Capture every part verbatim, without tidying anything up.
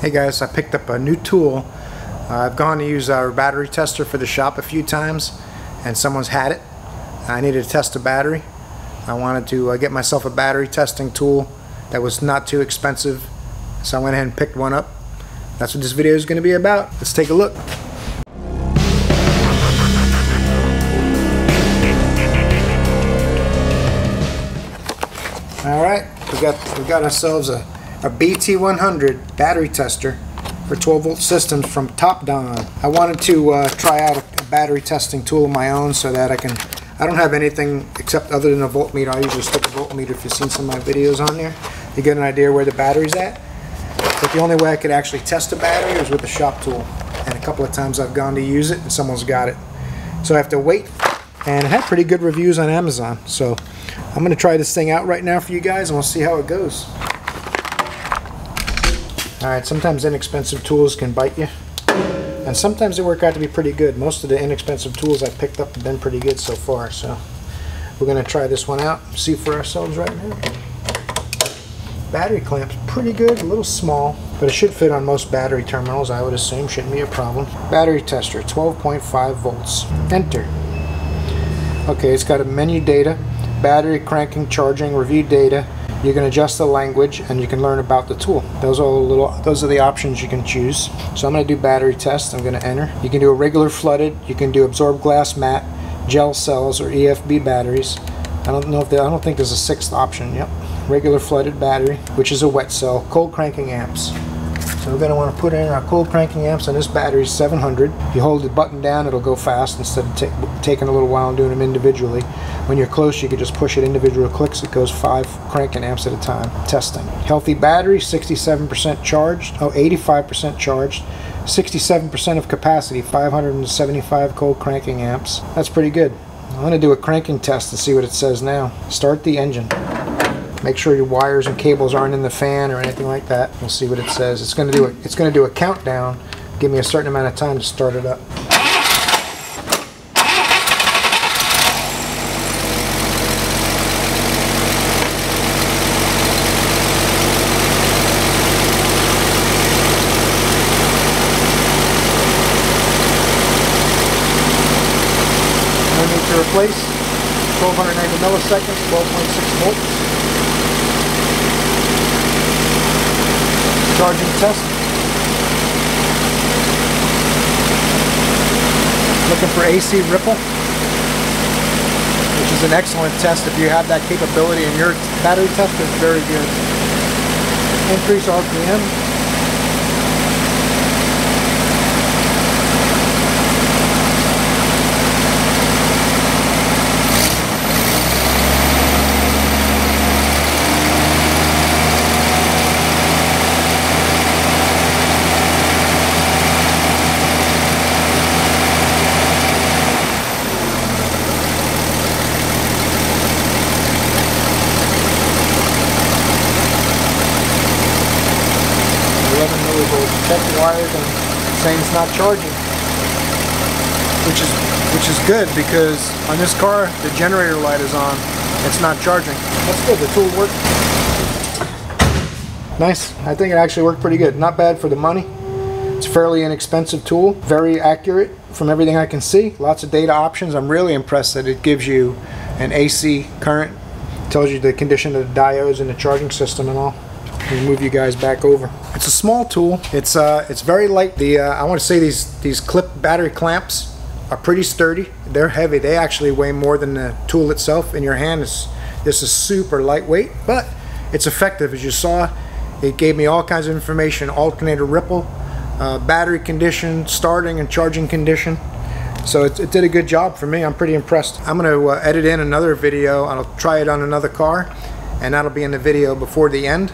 Hey guys, I picked up a new tool. Uh, I've gone to use our battery tester for the shop a few times and someone's had it. I needed to test a battery. I wanted to uh, get myself a battery testing tool that was not too expensive, so I went ahead and picked one up. That's what this video is going to be about. Let's take a look. Alright, we got, we got ourselves a A B T one hundred battery tester for twelve volt systems from Topdon. I wanted to uh, try out a battery testing tool of my own so that I can, I don't have anything except other than a voltmeter. I usually stick a voltmeter if you've seen some of my videos on there. You get an idea where the battery's at. But the only way I could actually test a battery was with a shop tool. And a couple of times I've gone to use it and someone's got it. So I have to wait. And it had pretty good reviews on Amazon. So I'm going to try this thing out right now for you guys and we'll see how it goes. Alright, sometimes inexpensive tools can bite you, and sometimes they work out to be pretty good. Most of the inexpensive tools I picked up have been pretty good so far, so we're going to try this one out, see for ourselves right now. Battery clamp's pretty good, a little small, but it should fit on most battery terminals, I would assume, shouldn't be a problem. Battery tester, twelve point five volts, enter. Okay, it's got a menu data, battery cranking, charging, review data. You can adjust the language and you can learn about the tool. Those are, little, those are the options you can choose. So I'm going to do battery test. I'm going to enter. You can do a regular flooded. You can do absorbed glass mat, gel cells, or E F B batteries. I don't know if they, I don't think there's a sixth option. Yep. Regular flooded battery, which is a wet cell. Cold cranking amps. So we're going to want to put in our cold cranking amps, and this battery is seven hundred. You hold the button down, it'll go fast instead of ta taking a little while and doing them individually. When you're close, you can just push it individual clicks. It goes five cranking amps at a time. Testing. Healthy battery, sixty-seven percent charged. Oh, eighty-five percent charged. sixty-seven percent of capacity, five hundred seventy-five cold cranking amps. That's pretty good. I'm going to do a cranking test and see what it says now. Start the engine. Make sure your wires and cables aren't in the fan or anything like that. We'll see what it says. It's going to do a, it's going to do a countdown. Give me a certain amount of time to start it up. No need to replace. twelve ninety milliseconds, twelve point six volts. Charging test. Looking for A C ripple, which is an excellent test if you have that capability, and your battery test is very good. Increase R P M. Check the wires and saying it's not charging, which is which is good, because on this car the generator light is on. It's not charging. That's good. The tool worked. Nice. I think it actually worked pretty good. Not bad for the money. It's a fairly inexpensive tool. Very accurate from everything I can see. Lots of data options. I'm really impressed that it gives you an A C current. It tells you the condition of the diodes and the charging system and all. We'll move you guys back over. It's a small tool. It's uh, it's very light. The uh, I want to say these these clip battery clamps are pretty sturdy. They're heavy. They actually weigh more than the tool itself in your hand. It's, this is super lightweight, but it's effective. As you saw, it gave me all kinds of information: alternator ripple, uh, battery condition, starting and charging condition. So it, it did a good job for me. I'm pretty impressed. I'm going to uh, edit in another video. I'll try it on another car, and that'll be in the video before the end.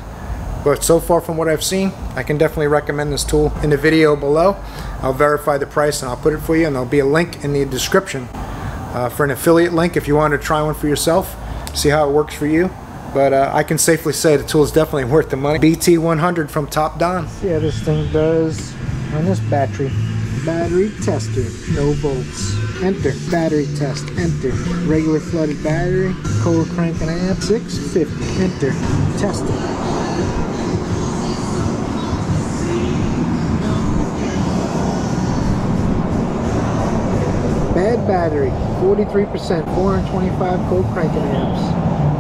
But so far from what I've seen, I can definitely recommend this tool. In the video below, I'll verify the price and I'll put it for you, and there'll be a link in the description uh, for an affiliate link if you want to try one for yourself, see how it works for you. But uh, I can safely say the tool is definitely worth the money. B T one hundred from Topdon. See how this thing does on this battery. Battery tester, no volts. Enter. Battery test, enter. Regular flooded battery, cold cranking amp, six fifty, enter. Test it. battery, forty-three percent, four hundred twenty-five cold cranking amps.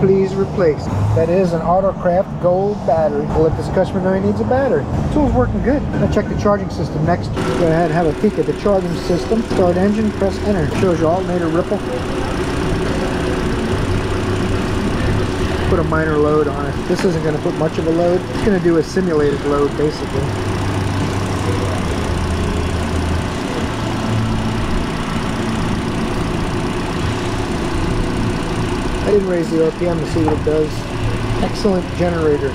Please replace. That is an Autocraft gold battery. We'll let this customer know he needs a battery. Tool's working good. I'll check the charging system next. Go ahead and have a peek at the charging system. Start engine, press enter. It shows you alternator ripple. Put a minor load on it. This isn't going to put much of a load. It's going to do a simulated load basically. I didn't raise the R P M to see what it does. Excellent generator.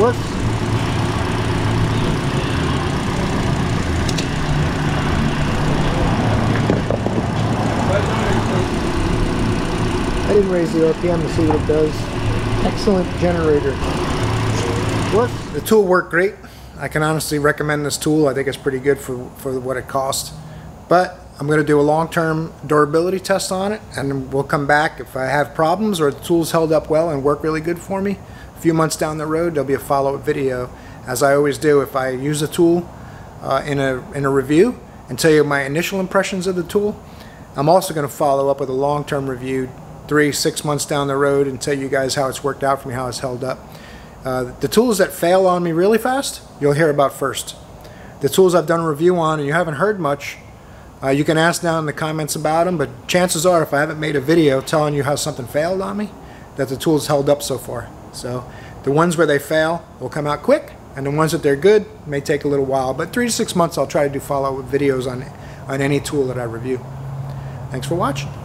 Works. I didn't raise the R P M to see what it does. Excellent generator. Works. The tool worked great. I can honestly recommend this tool. I think it's pretty good for, for what it costs. But I'm going to do a long-term durability test on it, and we'll come back if I have problems or the tools held up well and work really good for me. A few months down the road, there'll be a follow-up video, as I always do. If I use a tool uh, in a in a review and tell you my initial impressions of the tool, I'm also going to follow up with a long-term review three, six months down the road and tell you guys how it's worked out for me, how it's held up. Uh, the tools that fail on me really fast, you'll hear about first. The tools I've done a review on and you haven't heard much, Uh, you can ask down in the comments about them, but chances are if I haven't made a video telling you how something failed on me, that the tool's held up so far. So the ones where they fail will come out quick, and the ones that they're good may take a little while, but three to six months I'll try to do follow-up videos on, on any tool that I review. Thanks for watching.